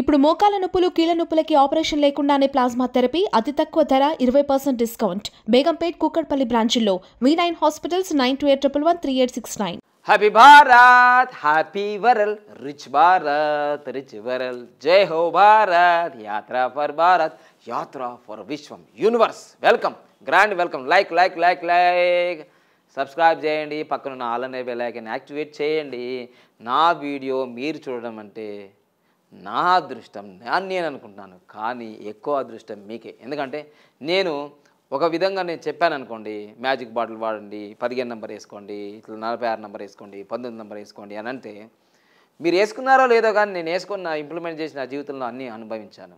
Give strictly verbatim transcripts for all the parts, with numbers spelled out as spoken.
ఇప్పుడు మోకాల నొప్పులు కీళ్ళ నొప్పులకి ఆపరేషన్ లేకుండానే ప్లాస్మా థెరపీ అతి తక్కువ ధర ఇరవై శాతం డిస్కౌంట్ బేగంపేట్ కుక్కట్పల్లి బ్రాంచిలో V nine hospitals nine two eight triple one three eight six nine. Happy Bharat happy world rich Bharat rich world జై హో భారత్ యాత్ర ఫర్ భారత్ యాత్ర ఫర్ విశ్వం universe. Welcome grand welcome. Like like like like subscribe చేయండి, పక్కనున్న ఆల్ అనే bell icon activate చేయండి. నా వీడియో మీరు చూడడం అంటే నా అదృష్టం అని నేను అనుకుంటున్నాను, కానీ ఎక్కువ అదృష్టం మీకే. ఎందుకంటే నేను ఒక విధంగా నేను చెప్పాను అనుకోండి, మ్యాజిక్ బాటిల్ వాడండి, పదిహేను నెంబర్ వేసుకోండి, ఇట్లా నలభై ఆరు నెంబర్ వేసుకోండి, పంతొమ్మిది నెంబర్ వేసుకోండి అని అంటే మీరు వేసుకున్నారో లేదో కానీ నేను వేసుకున్న ఇంప్లిమెంట్ చేసిన జీవితంలో అన్నీ అనుభవించాను.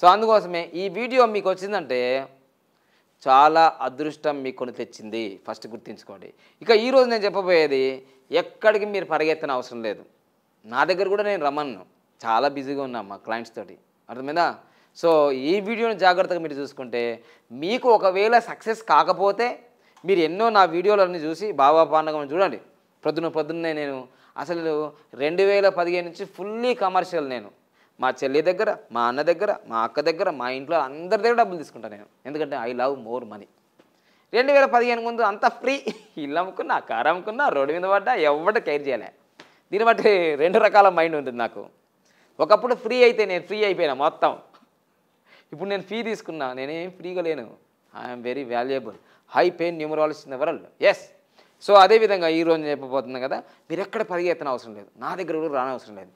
సో అందుకోసమే ఈ వీడియో మీకు వచ్చిందంటే చాలా అదృష్టం మీకు కొని తెచ్చింది, ఫస్ట్ గుర్తుంచుకోండి. ఇక ఈరోజు నేను చెప్పబోయేది ఎక్కడికి మీరు పరిగెత్తన అవసరం లేదు, నా దగ్గర కూడా నేను రమ్మను, చాలా బిజీగా ఉన్నాం మా క్లయింట్స్ తోటి, అర్థమైందా? సో ఈ వీడియోని జాగ్రత్తగా మీరు చూసుకుంటే మీకు ఒకవేళ సక్సెస్ కాకపోతే మీరు ఎన్నో నా వీడియోలన్నీ చూసి బాబా పాండగం చూడండి. ప్రొద్దున పొద్దున్నే నేను అసలు రెండు వేల పదిహేను నుంచి ఫుల్లీ కమర్షియల్, నేను మా చెల్లి దగ్గర, మా అన్న దగ్గర, మా అక్క దగ్గర, మా ఇంట్లో అందరి దగ్గర డబ్బులు తీసుకుంటాను నేను, ఎందుకంటే ఐ లవ్ మోర్ మనీ. రెండు వేల పదిహేను ముందు అంతా ఫ్రీ, ఇల్లు అమ్ముకున్నా, కారు అమ్ముకున్నా, రోడ్డు మీద పడ్డా ఎవరు కేర్ చేయలే. దీన్ని బట్టి రెండు రకాల మైండ్ ఉంటుంది నాకు. ఒకప్పుడు ఫ్రీ అయితే నేను ఫ్రీ అయిపోయినా మొత్తం, ఇప్పుడు నేను ఫ్రీ తీసుకున్నా, నేనేం ఫ్రీగా లేను, I'm very valuable high pain numerology in the world. Yes. So అదేవిధంగా ఈరోజు నేను చెప్పబోతున్నా కదా, మీరు ఎక్కడ పరిగెత్తన అవసరం లేదు, నా దగ్గర కూడా రానవసరం లేదు,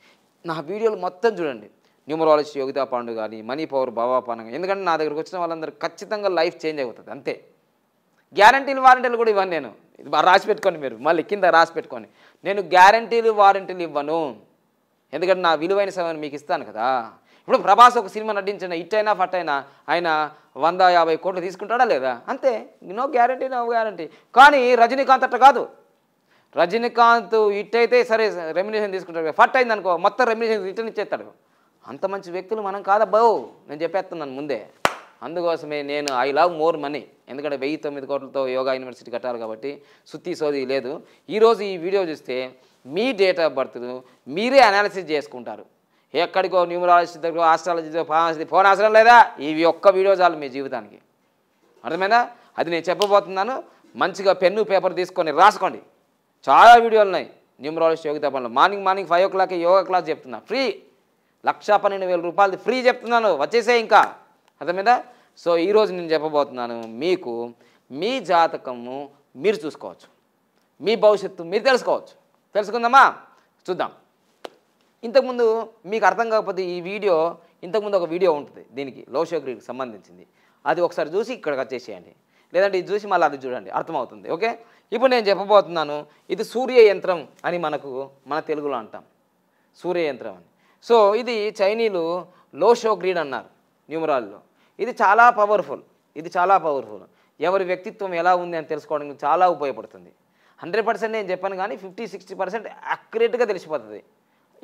నా వీడియోలు మొత్తం చూడండి, న్యూమరాలజీ యోగితా పాండు కానీ, మనీ పవర్ బాబా పాండు, ఎందుకంటే నా దగ్గరకు వచ్చిన వాళ్ళందరూ ఖచ్చితంగా లైఫ్ చేంజ్ అవుతుంది, అంతే. గ్యారంటీలు వారంటీలు కూడా ఇవ్వను నేను, రాసి పెట్టుకోండి మీరు, మళ్ళీ కింద రాసి పెట్టుకోండి, నేను గ్యారంటీలు వారంటీలు ఇవ్వను, ఎందుకంటే నా విలువైన సమయాన్ని మీకు ఇస్తాను కదా. ఇప్పుడు ప్రభాస్ ఒక సినిమా నటించిన ఇట్ అయినా ఫట్ అయినా ఆయన వంద యాభై కోట్లు తీసుకుంటాడా లేదా, అంతే, నో గ్యారంటీ నో గ్యారంటీ. కానీ రజనీకాంత్ అట్ట కాదు, రజనీకాంత్ హిట్ అయితే సరే రెమ్యునరేషన్ తీసుకుంటాడు, ఫట్ అయింది అనుకో మొత్తం రెమ్యునరేషన్ రిటర్న్ ఇచ్చేస్తాడు. అంత మంచి వ్యక్తులు మనం కాదబ్బో, నేను చెప్పేస్తున్నాను ముందే. అందుకోసమే నేను ఐ లవ్ మోర్ మనీ, ఎందుకంటే వెయ్యి తొమ్మిది కోట్లతో యోగా యూనివర్సిటీ కట్టాలి కాబట్టి సుత్తి సోది లేదు. ఈరోజు ఈ వీడియో చూస్తే మీ డేట్ ఆఫ్ బర్త్ను మీరే అనాలిసిస్ చేసుకుంటారు, ఎక్కడికో న్యూమరాలజీ దగ్గర ఆస్ట్రాలజీ ఫార్మసీ ఫోన్ అవసరం లేదా, ఇవి ఒక్క వీడియో చాలు మీ జీవితానికి, అర్థమైందా? అది నేను చెప్పబోతున్నాను, మంచిగా పెన్ను పేపర్ తీసుకొని రాసుకోండి. చాలా వీడియోలు ఉన్నాయి న్యూమరాలజీ యోగితా పనులు, మార్నింగ్ మార్నింగ్ ఫైవ్ ఓ క్లాక్కి యోగా క్లాస్ చెప్తున్నా, ఫ్రీ, లక్షా పన్నెండు వేల రూపాయలది ఫ్రీ చెప్తున్నాను, వచ్చేసే ఇంకా, అర్థమైందా? సో ఈరోజు నేను చెప్పబోతున్నాను మీకు మీ జాతకము మీరు చూసుకోవచ్చు, మీ భవిష్యత్తు మీరు తెలుసుకోవచ్చు. తెలుసుకుందామా? చూద్దాం. ఇంతకుముందు మీకు అర్థం కాకపోతే ఈ వీడియో, ఇంతకుముందు ఒక వీడియో ఉంటుంది దీనికి లోషోగ్రీకి సంబంధించింది, అది ఒకసారి చూసి ఇక్కడికి వచ్చేసేయండి, లేదంటే ఇది చూసి మళ్ళీ అది చూడండి, అర్థమవుతుంది. ఓకే, ఇప్పుడు నేను చెప్పబోతున్నాను, ఇది సూర్య యంత్రం అని మనకు మన తెలుగులో అంటాం, సూర్య యంత్రం అని. సో ఇది చైనీయులు లోషోగ్రీడ్ అన్నారు న్యూమరాల్లో, ఇది చాలా పవర్ఫుల్, ఇది చాలా పవర్ఫుల్, ఎవరి వ్యక్తిత్వం ఎలా ఉంది అని తెలుసుకోవడానికి చాలా ఉపయోగపడుతుంది. హండ్రెడ్ పర్సెంట్ నేను చెప్పాను కానీ ఫిఫ్టీ సిక్స్టీ పర్సెంట్ అక్యురేట్గా తెలిసిపోతుంది,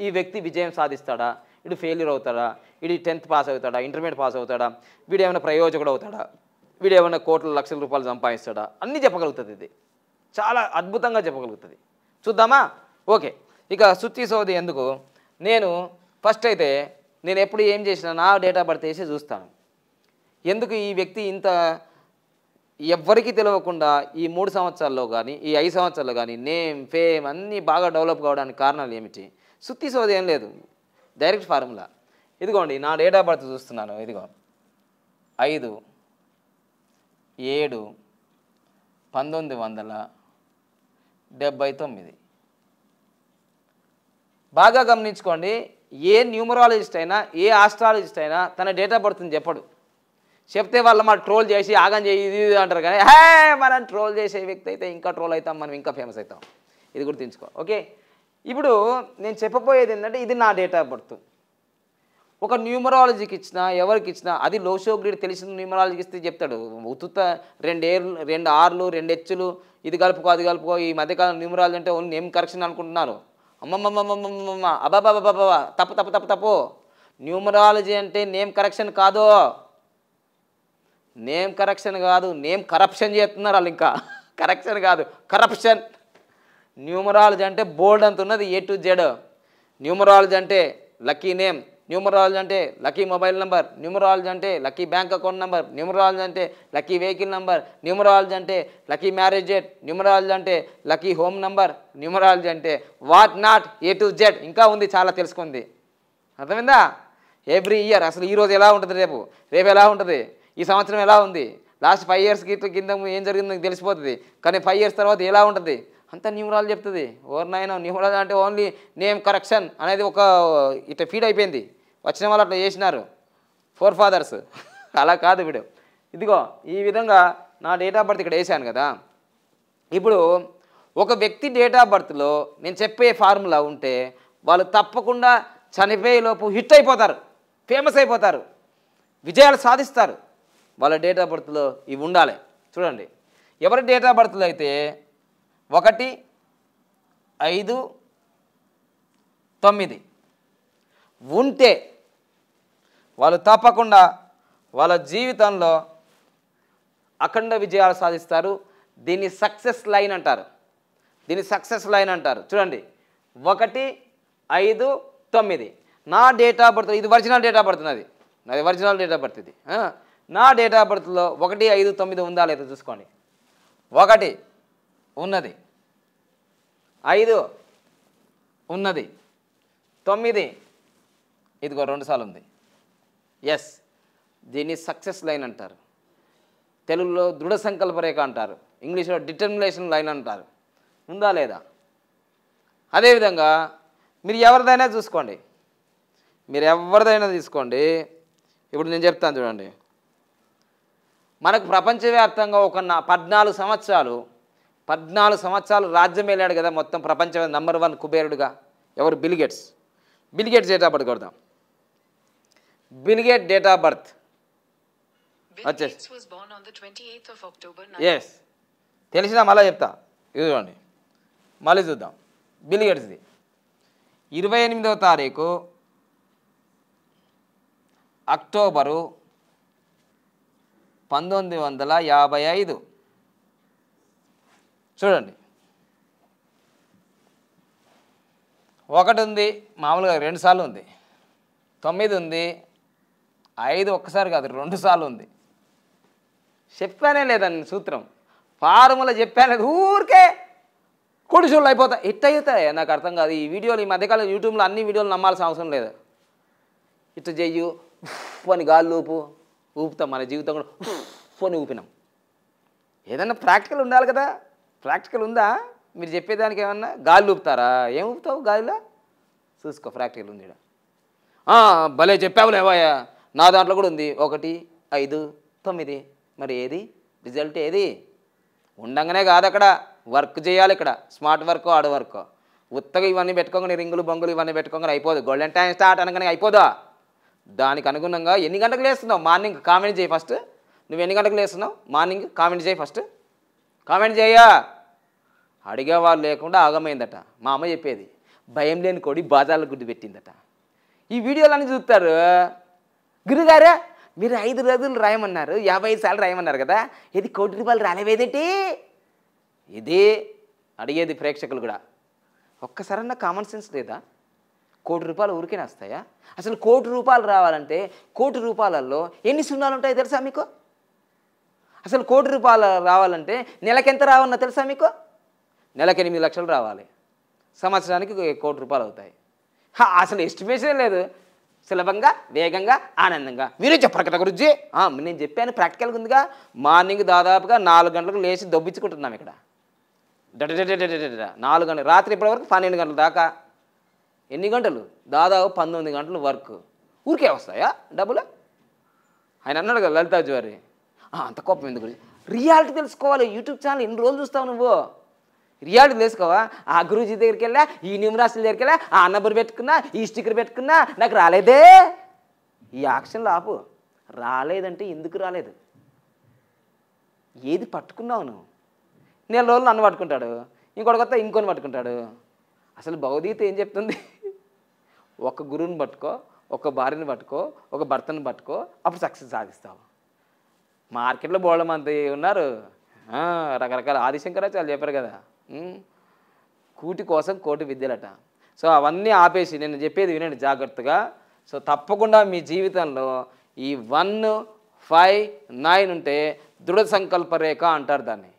ఈ వ్యక్తి విజయం సాధిస్తాడా, ఇటు ఫెయిల్యూర్ అవుతాడా, ఇటు టెన్త్ పాస్ అవుతాడా, ఇంటర్మీడియట్ పాస్ అవుతాడా, వీడు ఏమైనా ప్రయోజకుడు అవుతాడా, వీడు ఏమైనా కోట్ల లక్షల రూపాయలు సంపాదిస్తాడా, అన్నీ చెప్పగలుగుతుంది, ఇది చాలా అద్భుతంగా చెప్పగలుగుతుంది. చూద్దామా? ఓకే, ఇక సుత్తి సోది ఎందుకు, నేను ఫస్ట్ అయితే నేను ఎప్పుడు ఏం చేసినా నా డేట్ ఆఫ్ బర్త్ వేసి చూస్తాను, ఎందుకు ఈ వ్యక్తి ఇంత ఎవ్వరికీ తెలియకుండా ఈ మూడు సంవత్సరాల్లో కానీ ఈ ఐదు సంవత్సరాల్లో కానీ నేమ్ ఫేమ్ అన్నీ బాగా డెవలప్ కావడానికి కారణాలు ఏమిటి. సుత్తి సోది ఏం లేదు, డైరెక్ట్ ఫార్ములా. ఇదిగోండి నా డేట్ ఆఫ్ బర్త్ చూస్తున్నాను, ఇదిగో ఐదు ఏడు పంతొమ్మిది వందల డెబ్భై తొమ్మిది. బాగా గమనించుకోండి, ఏ న్యూమరాలజిస్ట్ అయినా ఏ ఆస్ట్రాలజిస్ట్ అయినా తన డేట్ ఆఫ్ బర్త్ని చెప్పడు, చెప్తే వాళ్ళు మా ట్రోల్ చేసి ఆగం చేయి ఇది అంటారు, కానీ హే మనం ట్రోల్ చేసే వ్యక్తి అయితే ఇంకా ట్రోల్ అవుతాం, మనం ఇంకా ఫేమస్ అవుతాం, ఇది గుర్తుంచుకో. ఓకే, ఇప్పుడు నేను చెప్పబోయేది ఏంటంటే ఇది నా డేట్ ఆఫ్ బర్త్. ఒక న్యూమరాలజీకి ఇచ్చినా ఎవరికి ఇచ్చినా అది లోషోగ్రీడ్ తెలిసిన న్యూమరాలజీకి ఇస్తే చెప్తాడు, ఉత్తుత రెండేళ్ళు రెండు ఆర్లు రెండు హెచ్చులు ఇది కలుపుకో అది కలుపుకో, ఈ మధ్యకాలం న్యూమరాలజీ అంటే ఓన్లీ నేమ్ కరెక్షన్ అనుకుంటున్నారు, అమ్మమ్మమ్మమ్మమ్మ అబ్బాబాబాబా తప్పు తప్పు తప్పు తప్పు, న్యూమరాలజీ అంటే నేమ్ కరెక్షన్ కాదు, నేమ్ కరెక్షన్ కాదు, నేమ్ కరప్షన్ చేస్తున్నారు వాళ్ళు, ఇంకా కరెక్షన్ కాదు కరప్షన్. న్యూమరాలజీ అంటే బోల్డ్ అంత ఉన్నది, ఏ టు జెడ్. న్యూమరాలజీ అంటే లక్కీ నేమ్, న్యూమరాలజీ అంటే లక్కీ మొబైల్ నెంబర్, న్యూమరాలజీ అంటే lucky bank account number, numerology అంటే లక్కీ వెహికల్ నెంబర్, న్యూమరాలజీ అంటే లక్కీ మ్యారేజ్ డేట్, న్యూమరాలజీ అంటే లక్కీ హోమ్ నెంబర్, న్యూమరాలజీ అంటే what not A to Z ఇంకా ఉంది చాలా తెలుసుకుంది. అర్థమైందా? ఎవ్రీ ఇయర్ అసలు ఈరోజు ఎలా ఉంటుంది, రేపు రేపు ఎలా ఉంటుంది, ఈ సంవత్సరం ఎలా ఉంది, లాస్ట్ ఫైవ్ ఇయర్స్ కింద ఏం జరిగిందో మీకు తెలిసిపోతుంది. కానీ ఫైవ్ ఇయర్స్ తర్వాత ఎలా ఉంటుంది అంతా న్యూమరాలజీ చెప్తుంది. ఓర్ నాయన న్యూమరాలజీ అంటే ఓన్లీ నేమ్ కరెక్షన్ అనేది ఒక ఇట్లా ఫీడ్ అయిపోయింది. వచ్చిన వాళ్ళు అట్లా చేసినారు ఫోర్ ఫాదర్స్. అలా కాదు వీడు. ఇదిగో ఈ విధంగా నా డేట్ ఆఫ్ బర్త్ ఇక్కడ వేసాను కదా. ఇప్పుడు ఒక వ్యక్తి డేట్ ఆఫ్ బర్త్లో నేను చెప్పే ఫార్ములా ఉంటే వాళ్ళు తప్పకుండా చనిపోయేలోపు హిట్ అయిపోతారు, ఫేమస్ అయిపోతారు, విజయాలు సాధిస్తారు. వాళ్ళ డేట్ ఆఫ్ బర్త్లో ఇవి ఉండాలి. చూడండి, ఎవరి డేట్ ఆఫ్ బర్త్లో అయితే ఒకటి ఐదు తొమ్మిది ఉంటే వాళ్ళు తప్పకుండా వాళ్ళ జీవితంలో అఖండ విజయాలు సాధిస్తారు. దీన్ని సక్సెస్ లైన్ అంటారు. దీన్ని సక్సెస్ లైన్ అంటారు. చూడండి, ఒకటి ఐదు తొమ్మిది నా డేట్ ఆఫ్ బర్త్, ఇది ఒరిజినల్ డేట్ ఆఫ్ బర్త్ నాది, నాది ఒరిజినల్ డేట్ ఆఫ్ బర్త్ ఇది. నా డేట్ ఆఫ్ బర్త్లో ఒకటి ఐదు తొమ్మిది ఉందా లేదా చూసుకోండి. ఒకటి ఉన్నది, ఐదు ఉన్నది, తొమ్మిది ఇదిగో రెండుసార్లు ఉంది. ఎస్, దీన్ని సక్సెస్ లైన్ అంటారు. తెలుగులో దృఢ సంకల్ప రేఖ అంటారు, ఇంగ్లీష్లో డిటర్మినేషన్ లైన్ అంటారు. ఉందా లేదా? అదేవిధంగా మీరు ఎవరిదైనా చూసుకోండి, మీరు ఎవరిదైనా తీసుకోండి. ఇప్పుడు నేను చెప్తాను చూడండి. మనకు ప్రపంచవ్యాప్తంగా ఒక పద్నాలుగు సంవత్సరాలు పద్నాలుగు సంవత్సరాలు రాజ్యం వెళ్ళాడు కదా మొత్తం ప్రపంచం, నంబర్ వన్ కుబేరుడుగా ఎవరు? Bill Gates. Bill Gates date of birth కొడదాం. బిల్గేట్ డేట్ ఆఫ్ బర్త్ వచ్చేసి ఎస్ తెలిసినా మళ్ళీ చెప్తా, ఇదిగోండి మళ్ళీ చూద్దాం. బిల్గేట్స్ది ఇరవై ఎనిమిదవ తారీఖు అక్టోబరు పంతొమ్మిది వందల యాభై ఐదు చూడండి, ఒకటి ఉంది, మామూలుగా రెండుసార్లు ఉంది, తొమ్మిది ఉంది, ఐదు ఒక్కసారి కాదు రెండుసార్లు ఉంది. చెప్పానే లేదండి సూత్రం, ఫార్ములా చెప్పానే లేదు, ఊరికే కుడిచూళ్ళు అయిపోతాయి. హిట్ అవుతాయి నాకు అర్థం కాదు. ఈ వీడియోలు ఈ మధ్యకాలం యూట్యూబ్లో అన్ని వీడియోలు నమ్మాల్సిన అవసరం లేదు. ఇట్టు చెయ్యు పోని గాలి ఊపు ఊపుతాం, మన జీవితం కూడా పోని ఊపినాం. ఏదన్నా ప్రాక్టికల్ ఉండాలి కదా. ప్రాక్టికల్ ఉందా మీరు చెప్పేదానికి? ఏమన్నా గాలి ఊపుతారా? ఏం ఊపుతావు గాలిలో? చూసుకో ప్రాక్టికల్ ఉంది. భలే చెప్పావులేవాయా, నా దాంట్లో కూడా ఉంది ఒకటి ఐదు తొమ్మిది. మరి ఏది రిజల్ట్? ఏది ఉండగానే కాదు, అక్కడ వర్క్ చేయాలి. ఇక్కడ స్మార్ట్ వర్క్, ఆడ వర్క్. ఉత్తగా ఇవన్నీ పెట్టుకోగానే రింగులు బొంగులు ఇవన్నీ పెట్టుకోగానే అయిపోదు. గోల్డెన్ టైం స్టార్ట్ అనగానే అయిపోదా? దానికి అనుగుణంగా ఎన్ని గంటలకు లేస్తున్నావు? మార్నింగ్ కామెంట్ చేయి ఫస్ట్. నువ్వు ఎన్ని గంటలకు లేస్తున్నావు? మార్నింగ్ కామెంట్ చేయి ఫస్ట్. కామెంట్ చేయా. అడిగేవాళ్ళు లేకుండా ఆగమైందట. మా అమ్మ చెప్పేది, భయం లేని కోడి బాజార్లు గుడ్డు పెట్టిందట. ఈ వీడియోలన్నీ చూస్తారు. గురుగారా మీరు ఐదు రోజులు రాయమన్నారు, యాభై ఐదు సార్లు రాయమన్నారు కదా, ఇది కోటి రూపాయలు రాలేవేదేంటి? ఇది అడిగేది ప్రేక్షకులు కూడా. ఒక్కసారన్నా కామన్ సెన్స్ లేదా? కోటి రూపాయలు ఊరికే వస్తాయా? అసలు కోటి రూపాయలు రావాలంటే కోటి రూపాయలలో ఎన్ని సున్నాలు ఉంటాయో తెలుసా మీకు? అసలు కోటి రూపాయలు రావాలంటే నెలకెంత రావన్నా తెలుసా మీకు? నెలకు ఎనిమిది లక్షలు రావాలి, సంవత్సరానికి కోటి రూపాయలు అవుతాయి. అసలు ఎస్టిమేషన్ లేదు. సులభంగా వేగంగా ఆనందంగా మీరే చెప్పకట గురించి నేను చెప్పాను. ప్రాక్టికల్గా ఉందిగా. మార్నింగ్ దాదాపుగా నాలుగు గంటలకు లేచి దొబ్బించుకుంటున్నాం ఇక్కడ. నాలుగు గంటలు రాత్రి ఇప్పటి వరకు పన్నెండు గంటల దాకా. ఎన్ని గంటలు? దాదాపు పంతొమ్మిది గంటలు వర్క్. ఊరికే వస్తాయా డబ్బులు? ఆయన అన్నాడు కదా లలితా జ్వారి, అంత కోపం ఎందుకు? రియాలిటీ తెలుసుకోవాలి. యూట్యూబ్ ఛానల్ ఎన్ని రోజులు చూస్తావు నువ్వు? రియాలిటీ తెలుసుకోవా? ఆ గురూజీ దగ్గరికి వెళ్ళా, ఈ న్యూమరాసిల దగ్గరికి వెళ్ళా, ఆ నెంబర్ పెట్టుకున్నా, ఈ స్టిక్కర్ పెట్టుకున్నా, నాకు రాలేదే. ఈ యాక్షన్లు ఆపు. రాలేదంటే ఎందుకు రాలేదు? ఏది పట్టుకున్నావు నువ్వు? నెల రోజులు నన్ను పట్టుకుంటాడు, ఇంకోటి కొత్త ఇంకొని పట్టుకుంటాడు. అసలు భగవద్గీత ఏం చెప్తుంది? ఒక గురువుని పట్టుకో, ఒక భార్యని పట్టుకో, ఒక భర్తను పట్టుకో, అప్పుడు సక్సెస్ సాధిస్తావు. మార్కెట్లో బోళం అంత ఉన్నారు, రకరకాల ఆదిశంకరాచార్యులు చెప్పారు కదా, కూటి కోసం కోటి విద్యలట. సో అవన్నీ ఆపేసి నేను చెప్పేది వినండి జాగ్రత్తగా. సో తప్పకుండా మీ జీవితంలో ఈ వన్ ఫైవ్ నైన్ ఉంటే దృఢ సంకల్ప రేఖ అంటారు దాన్ని.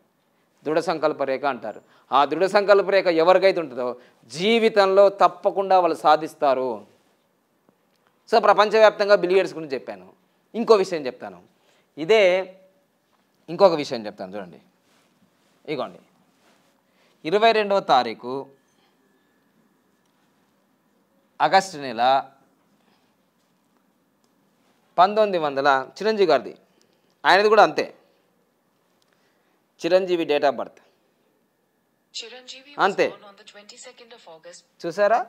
దృఢ సంకల్ప రేఖ అంటారు. ఆ దృఢ సంకల్ప రేఖ ఎవరికైతే ఉంటుందో జీవితంలో తప్పకుండా వాళ్ళు సాధిస్తారు. సో ప్రపంచవ్యాప్తంగా బిలియర్స్ గురించి చెప్పాను. ఇంకో విషయం చెప్తాను, ఇదే ఇంకొక విషయం చెప్తాను చూడండి. ఇగోండి, ఇరవై రెండవ తారీఖు ఆగస్టు నెల పంతొమ్మిది వందల చిరంజీవి గారిది, ఆయనది కూడా అంతే, చిరంజీవి డేట్ ఆఫ్ బర్త్ అంతే. చూసారా,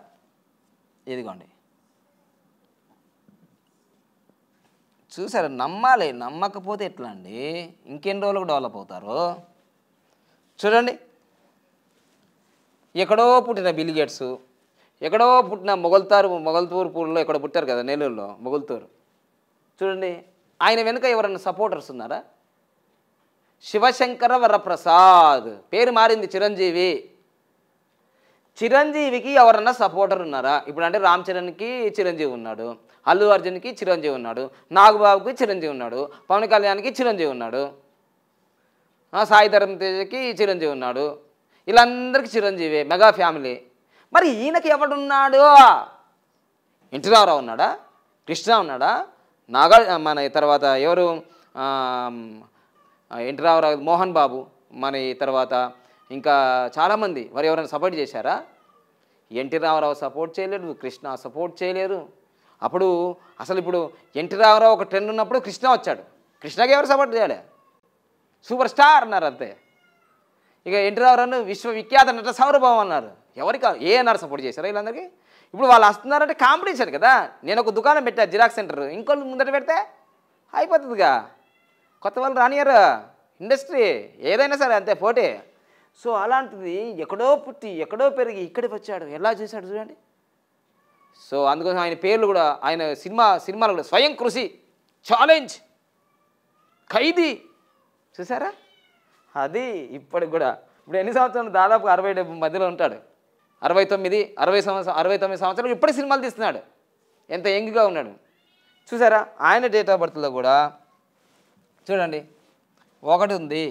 ఇదిగోండి చూసారా, నమ్మాలి, నమ్మకపోతే ఎట్లా అండి, ఇంకెన్ని రోజులకు డెవలప్ అవుతారు. చూడండి, ఎక్కడో పుట్టిన బిల్ గేట్స్, ఎక్కడో పుట్టిన మొగల్తారు మొగల్తూరు పూర్లో ఎక్కడ పుట్టారు కదా, నెల్లూరులో మొగల్తూరు. చూడండి, ఆయన వెనుక ఎవరైనా సపోర్టర్స్ ఉన్నారా? శివశంకర వరప్రసాద్ పేరు మారింది చిరంజీవి, చిరంజీవికి ఎవరన్నా సపోర్టర్ ఉన్నారా? ఇప్పుడు అంటే రామ్ చరణ్కి చిరంజీవి ఉన్నాడు, అల్లు అర్జున్కి చిరంజీవి ఉన్నాడు, నాగబాబుకి చిరంజీవి ఉన్నాడు, పవన్ కళ్యాణ్కి చిరంజీవి ఉన్నాడు, సాయి ధర్మ తేజకి చిరంజీవి ఉన్నాడు, వీళ్ళందరికీ చిరంజీవి మెగా ఫ్యామిలీ. మరి ఈయనకి ఎవడున్నాడు? ఎన్టీ రామారావు ఉన్నాడా? కృష్ణ ఉన్నాడా? నాగా మన తర్వాత ఎవరు, ఎన్టీ రామారావు, మోహన్ బాబు, మన తర్వాత ఇంకా చాలామంది, వారు ఎవరైనా సపోర్ట్ చేశారా? ఎన్టీ రామారావు సపోర్ట్ చేయలేడు, కృష్ణ సపోర్ట్ చేయలేరు. అప్పుడు అసలు ఇప్పుడు ఎన్టీ రామారావు ఒక ట్రెండ్ ఉన్నప్పుడు కృష్ణ వచ్చాడు, కృష్ణకి ఎవరు సపోర్ట్ చేయలే, సూపర్ స్టార్ అన్నారు అంతే. ఇక ఎన్టీ రామారావును విశ్వవిఖ్యాత నట సౌరభం అన్నారు, ఎవరికి ఏఎన్ఆర్ సపోర్ట్ చేశారా? వీళ్ళందరికీ ఇప్పుడు వాళ్ళు వస్తున్నారంటే కాంపిటీషన్ కదా. నేను ఒక దుకాణం పెట్టా, జిరాక్స్ సెంటర్, ఇంకోళ్ళు ముందట పెడితే అయిపోతుందిగా, కొత్త వాళ్ళు రానియరు, ఇండస్ట్రీ ఏదైనా సరే అంతే పోటీ. సో అలాంటిది ఎక్కడో పుట్టి ఎక్కడో పెరిగి ఇక్కడికి వచ్చాడు, ఎలా చేశాడు చూడండి. సో అందుకోసం ఆయన పేర్లు కూడా, ఆయన సినిమా సినిమాలు కూడా స్వయం కృషి, ఛాలెంజ్, ఖైదీ, చూసారా అది ఇప్పటికి కూడా. ఇప్పుడు ఎన్ని సంవత్సరాలు, దాదాపు అరవై డెబ్బై మధ్యలో ఉంటాడు, అరవై తొమ్మిది అరవై సంవత్సరం అరవై తొమ్మిది సంవత్సరాలు ఇప్పటి సినిమాలు తీస్తున్నాడు, ఎంత యంగ్గా ఉన్నాడు చూసారా. ఆయన డేట్ ఆఫ్ బర్త్లో కూడా చూడండి, ఒకటి ఉంది,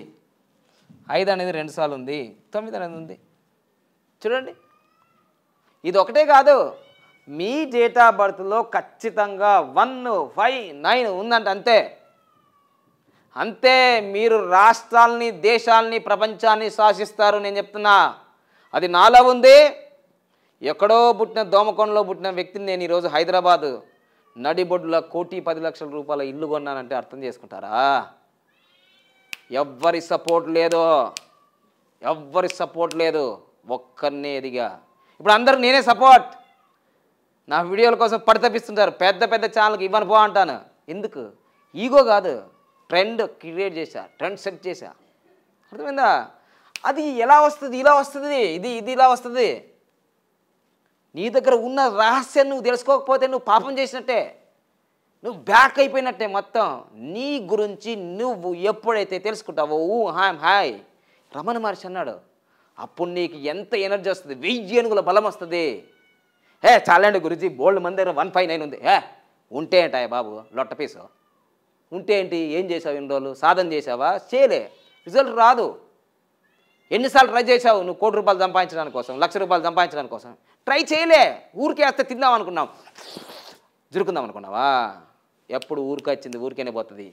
ఐదు అనేది రెండుసార్లు ఉంది, తొమ్మిది అనేది ఉంది. చూడండి, ఇది ఒకటే కాదు, మీ డేట్ ఆఫ్ బర్త్లో ఖచ్చితంగా వన్ ఫైవ్ నైన్ ఉందంటే అంతే అంతే మీరు రాష్ట్రాలని, దేశాలని, ప్రపంచాన్ని శాసిస్తారు. నేను చెప్తున్నా, అది నాలో ఉంది. ఎక్కడో పుట్టిన దోమకోణలో పుట్టిన వ్యక్తిని నేను ఈరోజు హైదరాబాదు నడిబొడ్డులో కోటి పది లక్షల రూపాయల ఇల్లు కొన్నానంటే అర్థం చేసుకుంటారా? ఎవ్వరి సపోర్ట్ లేదు, ఎవ్వరి సపోర్ట్ లేదు, ఒక్కరినే ఎదిగా. ఇప్పుడు అందరూ నేనే సపోర్ట్, నా వీడియోల కోసం పడితపిస్తుంటారు, పెద్ద పెద్ద ఛానల్కి ఇవ్వను పో అంటాను. ఎందుకు? ఈగో కాదు, ట్రెండ్ క్రియేట్ చేశా, ట్రెండ్ సెట్ చేశా, అర్థమైందా? అది ఎలా వస్తుంది, ఇలా వస్తుంది, ఇది ఇది ఇలా వస్తుంది. నీ దగ్గర ఉన్న రహస్యాన్ని నువ్వు తెలుసుకోకపోతే నువ్వు పాపం చేసినట్టే, నువ్వు బ్యాక్ అయిపోయినట్టే. మొత్తం నీ గురించి నువ్వు ఎప్పుడైతే తెలుసుకుంటావో, ఊ హాయ్ హాయ్ రమణ మహర్షి అన్నాడు, అప్పుడు నీకు ఎంత ఎనర్జీ వస్తుంది, వెయ్యి ఏనుగుల బలం వస్తుంది. హే చాలండి గురుజీ, బోల్డ్ మంది దగ్గర వన్ ఫైవ్ నైన్ ఉంది, హే ఉంటే ఏంటాయా బాబు లొట్ట పీసు, ఉంటే ఏంటి, ఏం చేసావు, ఎన్ని రోజులు సాధన చేసావా, చేయలే, రిజల్ట్ రాదు. ఎన్నిసార్లు ట్రై చేసావు నువ్వు కోటి రూపాయలు సంపాదించడానికి కోసం, లక్ష రూపాయలు సంపాదించడానికి కోసం ట్రై చేయలే. ఊరికే వేస్తే తిందాం అనుకున్నావు, జురుకుందాం అనుకున్నావా, ఎప్పుడు ఊరికే వచ్చింది, ఊరికేనే పోతుంది.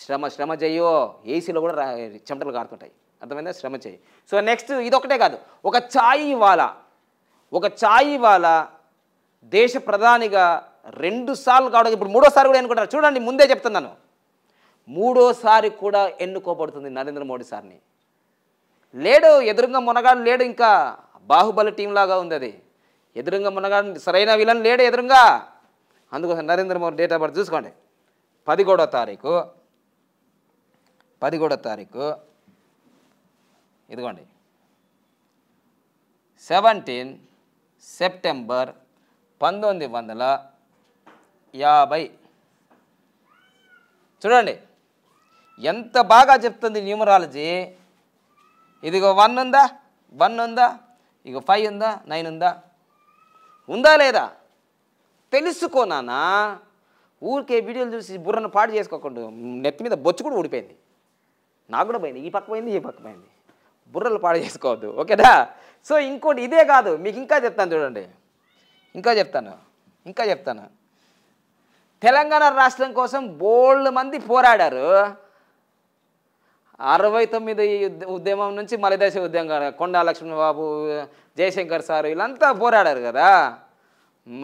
శ్రమ శ్రమ చెయ్యో, ఏసీలో కూడా చెమటలు కారుతుంటాయి, అర్థమైందా, శ్రమ చెయ్యి. సో నెక్స్ట్ ఇదొకటే కాదు, ఒక ఛాయ్ ఇవాళ, ఒక ఛాయ్ ఇవాళ దేశ ప్రధానిగా రెండు సార్లు కావడం, ఇప్పుడు మూడోసారి కూడా ఎన్నుకుంటారు. చూడండి, ముందే చెప్తున్నాను, మూడోసారి కూడా ఎన్నుకోబడుతుంది నరేంద్ర మోడీ సార్ని. లేడు ఎదురుగా మునగాడు, లేడు, ఇంకా బాహుబలి టీం లాగా ఉంది అది, ఎదురుగా మునగాడు సరైన విలన్ లేడు ఎదురుగా. అందుకోసం Narendra Modi date of birth చూసుకోండి, పదిహేడవ తారీఖు పదిహేడవ తారీఖు ఇదిగోండి, సెవెంటీన్ సెప్టెంబర్ పంతొమ్మిది వందల యాభై. చూడండి ఎంత బాగా చెప్తుంది న్యూమరాలజీ. ఇదిగో వన్ ఉందా, వన్ ఉందా, ఇగో ఫైవ్ ఉందా, నైన్ ఉందా, ఉందా లేదా? తెలుసుకోనా నా ఊరికే వీడియోలు చూసి బుర్రను పాడు చేసుకోకుండా నెత్తి మీద బొచ్చు కూడా ఊడిపోయింది, నాకు కూడా పోయింది, ఈ పక్క పోయింది ఈ పక్క పోయింది, బుర్రలు పాడు చేసుకోవద్దు ఓకేనా. సో ఇంకోటి ఇదే కాదు మీకు ఇంకా చెప్తాను చూడండి, ఇంకా చెప్తాను ఇంకా చెప్తాను తెలంగాణ రాష్ట్రం కోసం బోల్డ్ మంది పోరాడారు అరవై తొమ్మిది ఉద్యమం నుంచి మలిదశ ఉద్యమం, కొండా లక్ష్మణబాబు, జయశంకర్ సారు వీళ్ళంతా పోరాడారు కదా.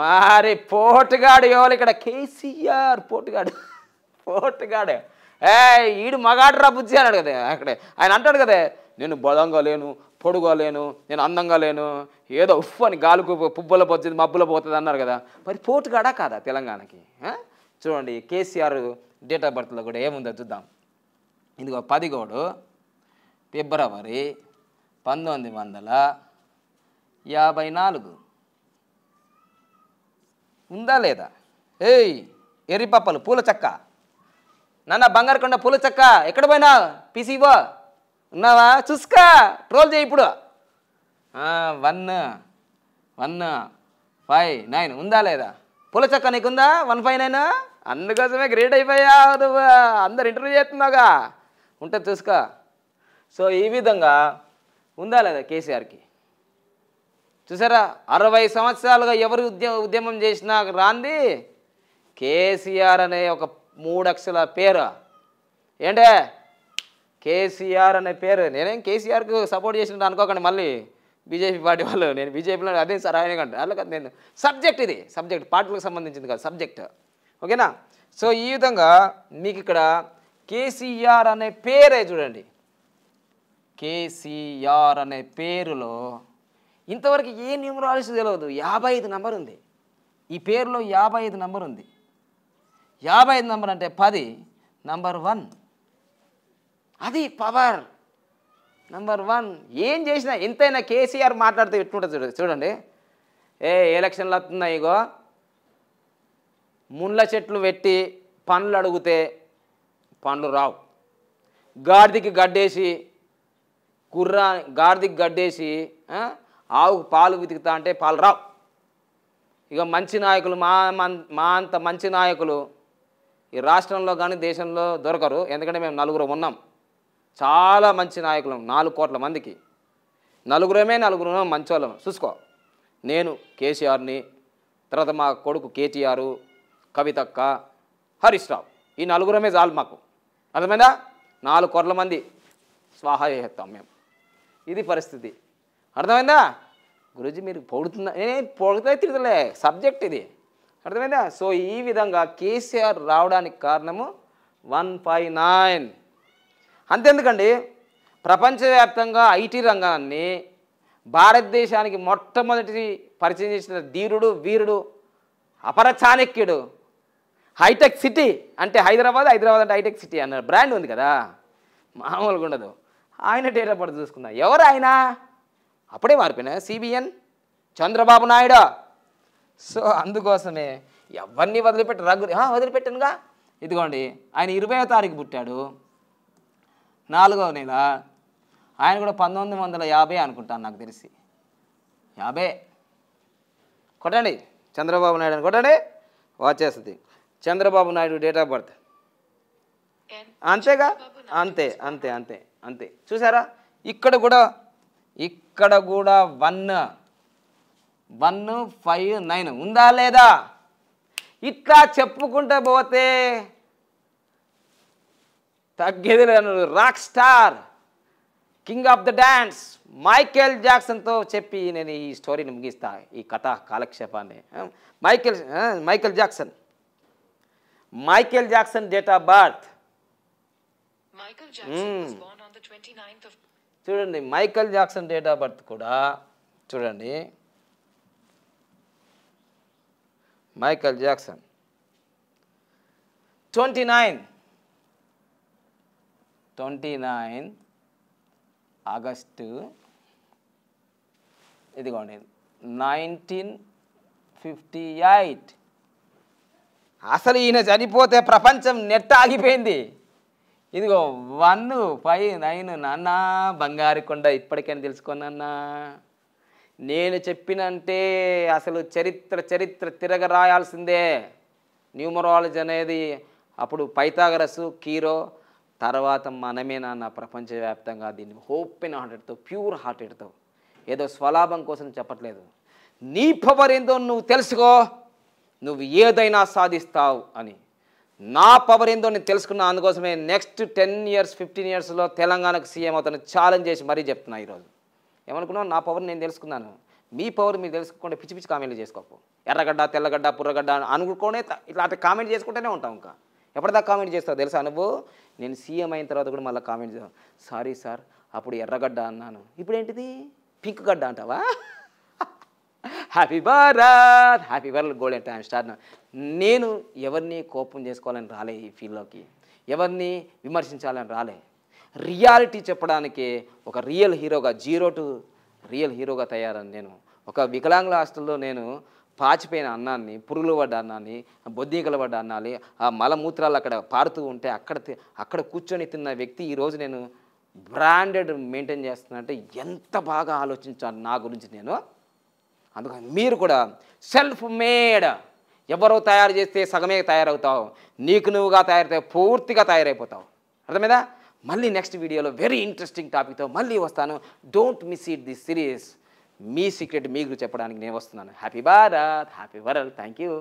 మరి పోటుగాడు ఎవరు ఇక్కడ కేసీఆర్ పోటుగాడు పోటుగాడు ఏ ఈడు మగాడు రా బుజ్జి అన్నాడు కదా, అక్కడ ఆయన అంటాడు కదా నేను బలంగా లేను పొడుగా లేను నేను అందంగా లేను ఏదో ఉఫ్ అని గాలుకు పుబ్బలో పోతుంది మబ్బులో పోతుంది అన్నారు కదా, మరి పోటుగాడా కాదా తెలంగాణకి? చూడండి కేసీఆర్ డేట్ ఆఫ్ బర్త్లో కూడా ఏముందో చూద్దాం. ఇదిగో పదిహేడు ఫిబ్రవరి పంతొమ్మిది వందల యాభై నాలుగు ఉందా లేదా? ఏయ్ ఎర్రిపప్పలు పూల చెక్క నాన్న బంగారుకొండ పూల చెక్క ఎక్కడ పోయినా పీసీవో ఉన్నావా చూసుకా ట్రోల్ చేయి ఇప్పుడు వన్ వన్ ఫైవ్ నైన్ ఉందా లేదా? పూల చెక్క నీకుందా వన్ ఫైవ్ నైన్? అందుకోసమే గ్రేట్ అయిపోయా నువ్వు, అందరు ఇంటర్వ్యూ చేస్తున్నావుగా ఉంటుంది చూసుకో. సో ఈ విధంగా ఉందా లేదా కేసీఆర్కి? చూసారా అరవై సంవత్సరాలుగా ఎవరు ఉద్య ఉద్యమం చేసినా రాంది కేసీఆర్ అనే ఒక మూడు అక్షల పేరు. ఏంటే కేసీఆర్ అనే పేరు, నేనేం కేసీఆర్కు సపోర్ట్ చేసినట్టు అనుకోకండి మళ్ళీ బీజేపీ పార్టీ వాళ్ళు, నేను బీజేపీలో అదే సార్ ఆయన కంటే అలా కాదు, నేను సబ్జెక్ట్ ఇది సబ్జెక్ట్ పార్టీలకు సంబంధించింది కాదు సబ్జెక్ట్ ఓకేనా. సో ఈ విధంగా మీకు ఇక్కడ కేసీఆర్ అనే పేరే చూడండి, కేసీఆర్ అనే పేరులో ఇంతవరకు ఏ న్యూమరాలజీ తెలియదు, యాభై ఐదు నెంబర్ ఉంది ఈ పేరులో, యాభై ఐదు నెంబర్ ఉంది, యాభై ఐదు నెంబర్ అంటే పది నంబర్ వన్, అది పవర్ నంబర్ వన్. ఏం చేసినా ఎంతైనా కేసీఆర్ మాట్లాడితే ఎట్టుంటుంది చూడ చూడండి ఏ ఎలక్షన్లు వస్తున్నాయి ఇగో ముళ్ళ చెట్లు పెట్టి పండ్లు అడిగితే పండ్లు రావు, గాడిదికి గడ్డేసి కుర్రా గాడిదికి గడ్డేసి ఆవు పాలు ఉతుకుతా అంటే పాలు రావు. ఇక మంచి నాయకులు మా మా అంత మంచి నాయకులు ఈ రాష్ట్రంలో కానీ దేశంలో దొరకరు, ఎందుకంటే మేము నలుగురు ఉన్నాం, చాలా మంచి నాయకులం నాలుగు కోట్ల మందికి నలుగురమే నలుగురు మంచోళ్ళం చూసుకో. నేను కేసీఆర్ని, తర్వాత మా కొడుకు కేటీఆర్, కవితక్క, హరీష్ రావు, ఈ నలుగురమే చాలు మాకు, అర్థమైందా? నాలుగు కోట్ల మంది స్వాహా చేస్తాం మేము, ఇది పరిస్థితి అర్థమైందా? గురూజీ మీరు పొగుడుతున్నా, నేను పొగుడుతా తిరుగుతలే సబ్జెక్ట్ ఇది అర్థమైందా. సో ఈ విధంగా కేసీఆర్ రావడానికి కారణము వన్ ఫైవ్ నైన్ అంతెందుకండి, ప్రపంచవ్యాప్తంగా ఐటీ రంగాన్ని భారతదేశానికి మొట్టమొదటి పరిచయం చేసిన ధీరుడు వీరుడు అపర చాణక్యుడు, హైటెక్ సిటీ అంటే హైదరాబాద్, హైదరాబాద్ అంటే హైటెక్ సిటీ అన్న బ్రాండ్ ఉంది కదా మామూలుగా ఉండదు. ఆయన డేట్ ఆఫ్ బర్త్ చూసుకుందాం, ఎవరు ఆయన అప్పుడే మారిపోయినా సిబిఎన్ చంద్రబాబు నాయుడు. సో అందుకోసమే ఎవరిని వదిలిపెట్టి రగ్గు వదిలిపెట్టానుగా, ఇదిగోండి ఆయన ఇరవయో తారీఖు పుట్టాడు, నాలుగవ నెల, ఆయన కూడా పంతొమ్మిది వందల యాభై అనుకుంటాను నాకు తెలిసి, యాభై కొట్టండి చంద్రబాబు నాయుడు అని కొట్టండి వచ్చేస్తుంది Chandrababu Naidu date of birth, అంతేగా అంతే అంతే అంతే అంతే. చూసారా ఇక్కడ కూడా ఇక్కడ కూడా వన్ వన్ ఫైవ్ నైన్ ఉందా లేదా? ఇట్లా చెప్పుకుంటూ పోతే తగ్గేది లేదు. Rock star king of the dance Michael జాక్సన్తో చెప్పి నేను ఈ స్టోరీని ముగిస్తా, ఈ కథ కాలక్షేపాన్ని. Michael Michael Jackson Michael Jackson date of birth చూడండి, Michael Jackson date of birth కూడా చూడండి, Michael Jackson twenty nine twenty nine August ఇదిగోండి నైన్టీన్ ఫిఫ్టీ ఎయిట్. అసలు ఈయన చనిపోతే ప్రపంచం నెట్ ఆగిపోయింది. ఇదిగో వన్ ఫైవ్ నైన్ నాన్న బంగారు కొండ ఇప్పటికైనా తెలుసుకోనన్నా, నేను చెప్పినంటే అసలు చరిత్ర చరిత్ర తిరగరాయాల్సిందే. న్యూమరాలజీ అనేది అప్పుడు పైథాగరస్, కీరో, తర్వాత మనమే నాన్న ప్రపంచవ్యాప్తంగా దీన్ని ఓపెన్ హార్టెడ్తో ప్యూర్ హార్టెడ్తో ఏదో స్వలాభం కోసం చెప్పట్లేదు. నీ పవర్ ఏందో నువ్వు తెలుసుకో, నువ్వు ఏదైనా సాధిస్తావు అని. నా పవర్ ఏందో నేను తెలుసుకున్నా, అందుకోసమే నెక్స్ట్ టెన్ ఇయర్స్ ఫిఫ్టీన్ ఇయర్స్లో తెలంగాణకు సీఎం అవుతాను ఛాలెంజ్ చేసి మరీ చెప్తున్నా. ఈరోజు ఏమనుకున్నావు, నా పవర్ నేను తెలుసుకున్నాను, మీ పవర్ మీరు తెలుసుకోకుండా పిచ్చి పిచ్చి కామెంట్లు చేసుకోకు. ఎర్రగడ్డ తెల్లగడ్డ పుర్రగడ్డ అనుకునే ఇలాంటి కామెంట్ చేసుకుంటూనే ఉంటాం. ఇంకా ఎప్పటిదాకా కామెంట్ చేస్తావు తెలుసా నువ్వు? నేను సీఎం అయిన తర్వాత కూడా మళ్ళీ కామెంట్ చేస్తాను, సారీ సార్ అప్పుడు ఎర్రగడ్డ అన్నాను, ఇప్పుడు ఏంటిది పింక్ గడ్డ అంటావా? Happy Bharat, happy world golden time star. నేను ఎవరిని కోపం చేసుకోవాలని రాలే ఈ ఫీల్డ్లోకి, ఎవరిని విమర్శించాలని రాలే. రియాలిటీ చెప్పడానికి ఒక రియల్ హీరోగా, జీరో టు రియల్ హీరోగా తయారని. నేను ఒక వికలాంగుల హాస్టల్లో నేను పాచిపోయిన అన్నాన్ని, పురుగులు పడ్డ అన్నాన్ని, బొద్దికల పడ్డ అన్నాన్ని, ఆ మలమూత్రాలు అక్కడ పారుతూ ఉంటే అక్కడ అక్కడ కూర్చొని తిన్న వ్యక్తి ఈరోజు నేను బ్రాండెడ్ మెయింటైన్ చేస్తున్నానంటే ఎంత బాగా ఆలోచించాను నా గురించి నేను. అందుకని మీరు కూడా సెల్ఫ్ మేడ్, ఎవరో తయారు చేస్తే సగమే తయారవుతావు, నీకు నువ్వుగా తయారైతే పూర్తిగా తయారైపోతావు. అర్థమైందా? మళ్ళీ నెక్స్ట్ వీడియోలో వెరీ ఇంట్రెస్టింగ్ టాపిక్తో మళ్ళీ వస్తాను. Don't miss it this series. మీ సీక్రెట్ మీకు చెప్పడానికి నేను వస్తున్నాను. Happy Bharat, happy world. Thank you.